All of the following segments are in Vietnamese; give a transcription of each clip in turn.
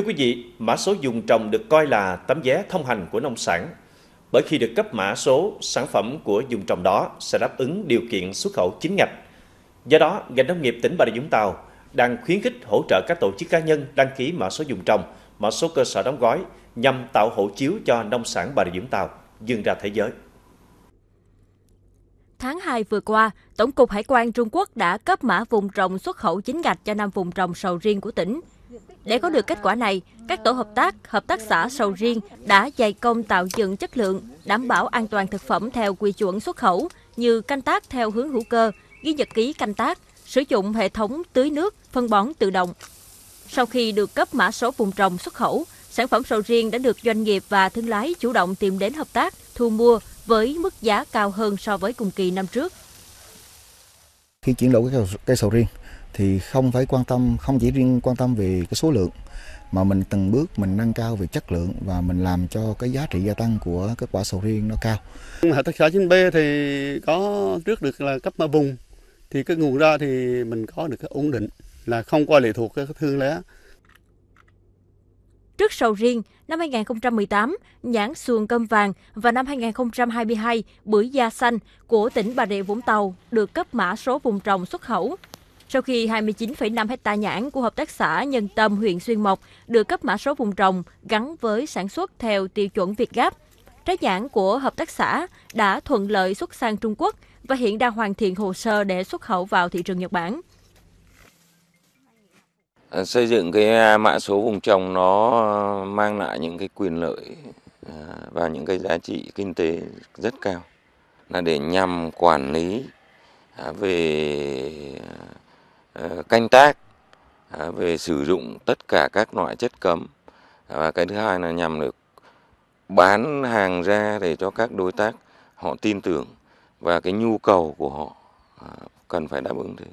Thưa quý vị, mã số dùng trồng được coi là tấm vé thông hành của nông sản. Bởi khi được cấp mã số, sản phẩm của vùng trồng đó sẽ đáp ứng điều kiện xuất khẩu chính ngạch. Do đó, ngành nông nghiệp tỉnh Bà Rịa - Vũng Tàu đang khuyến khích hỗ trợ các tổ chức cá nhân đăng ký mã số vùng trồng, mã số cơ sở đóng gói nhằm tạo hộ chiếu cho nông sản Bà Rịa - Vũng Tàu vươn ra thế giới. Tháng 2 vừa qua, Tổng cục Hải quan Trung Quốc đã cấp mã vùng trồng xuất khẩu chính ngạch cho 5 vùng trồng sầu riêng của tỉnh. Để có được kết quả này, các tổ hợp tác xã sầu riêng đã dày công tạo dựng chất lượng, đảm bảo an toàn thực phẩm theo quy chuẩn xuất khẩu như canh tác theo hướng hữu cơ, ghi nhật ký canh tác, sử dụng hệ thống tưới nước, phân bón tự động. Sau khi được cấp mã số vùng trồng xuất khẩu, sản phẩm sầu riêng đã được doanh nghiệp và thương lái chủ động tìm đến hợp tác, thu mua với mức giá cao hơn so với cùng kỳ năm trước. Khi chuyển đổi cây sầu riêng thì không chỉ riêng quan tâm về cái số lượng, mà mình từng bước mình nâng cao về chất lượng và mình làm cho cái giá trị gia tăng của cái quả sầu riêng nó cao. Hợp tác xã 9B thì có trước được là cấp mã vùng, thì cái nguồn ra thì mình có được cái ổn định, là không qua lệ thuộc cái thương lái. Trước sầu riêng, năm 2018, nhãn xuồng cơm vàng và năm 2022, bưởi da xanh của tỉnh Bà Rịa - Vũng Tàu được cấp mã số vùng trồng xuất khẩu. Sau khi 29,5 hecta nhãn của hợp tác xã Nhân Tâm, huyện Xuyên Mộc được cấp mã số vùng trồng gắn với sản xuất theo tiêu chuẩn VietGAP, trái nhãn của hợp tác xã đã thuận lợi xuất sang Trung Quốc và hiện đang hoàn thiện hồ sơ để xuất khẩu vào thị trường Nhật Bản. Xây dựng cái mã số vùng trồng nó mang lại những cái quyền lợi và những cái giá trị kinh tế rất cao, là để nhằm quản lý về canh tác, về sử dụng tất cả các loại chất cấm, và cái thứ hai là nhằm được bán hàng ra để cho các đối tác họ tin tưởng và cái nhu cầu của họ cần phải đáp ứng thế.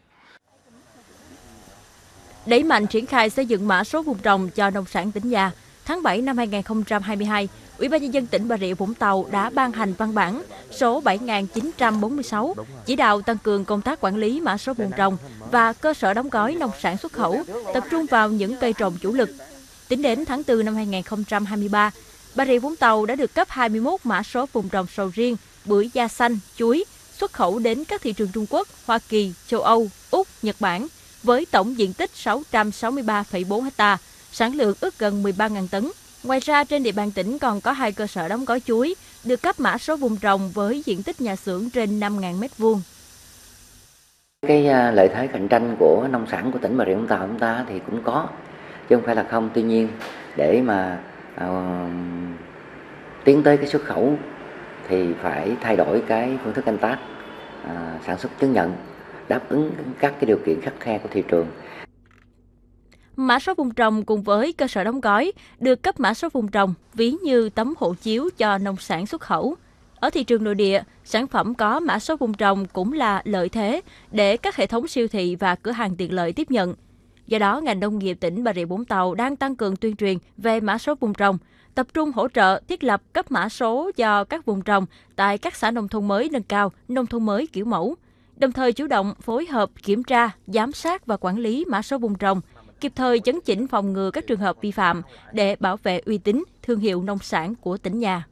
Đẩy mạnh triển khai xây dựng mã số vùng trồng cho nông sản tỉnh nhà, tháng 7 năm 2022, Ủy ban Nhân dân tỉnh Bà Rịa - Vũng Tàu đã ban hành văn bản số 7946 chỉ đạo tăng cường công tác quản lý mã số vùng trồng và cơ sở đóng gói nông sản xuất khẩu, tập trung vào những cây trồng chủ lực. Tính đến tháng 4 năm 2023, Bà Rịa - Vũng Tàu đã được cấp 21 mã số vùng trồng sầu riêng, bưởi da xanh, chuối xuất khẩu đến các thị trường Trung Quốc, Hoa Kỳ, châu Âu, Úc, Nhật Bản với tổng diện tích 663,4 ha, sản lượng ước gần 13.000 tấn. Ngoài ra, trên địa bàn tỉnh còn có 2 cơ sở đóng gói chuối được cấp mã số vùng trồng với diện tích nhà xưởng trên 5.000 m2. Cái lợi thế cạnh tranh của nông sản của tỉnh Bà Rịa - Vũng Tàu chúng ta thì cũng có, chứ không phải là không. Tuy nhiên, để mà tiến tới cái xuất khẩu thì phải thay đổi cái phương thức canh tác, sản xuất chứng nhận, đáp ứng các cái điều kiện khắt khe của thị trường. Mã số vùng trồng cùng với cơ sở đóng gói được cấp mã số vùng trồng ví như tấm hộ chiếu cho nông sản xuất khẩu. Ở thị trường nội địa, sản phẩm có mã số vùng trồng cũng là lợi thế để các hệ thống siêu thị và cửa hàng tiện lợi tiếp nhận. Do đó, ngành nông nghiệp tỉnh Bà Rịa - Vũng Tàu đang tăng cường tuyên truyền về mã số vùng trồng, tập trung hỗ trợ thiết lập cấp mã số do các vùng trồng tại các xã nông thôn mới nâng cao, nông thôn mới kiểu mẫu, đồng thời chủ động phối hợp kiểm tra, giám sát và quản lý mã số vùng trồng, kịp thời chấn chỉnh phòng ngừa các trường hợp vi phạm để bảo vệ uy tín, thương hiệu nông sản của tỉnh nhà.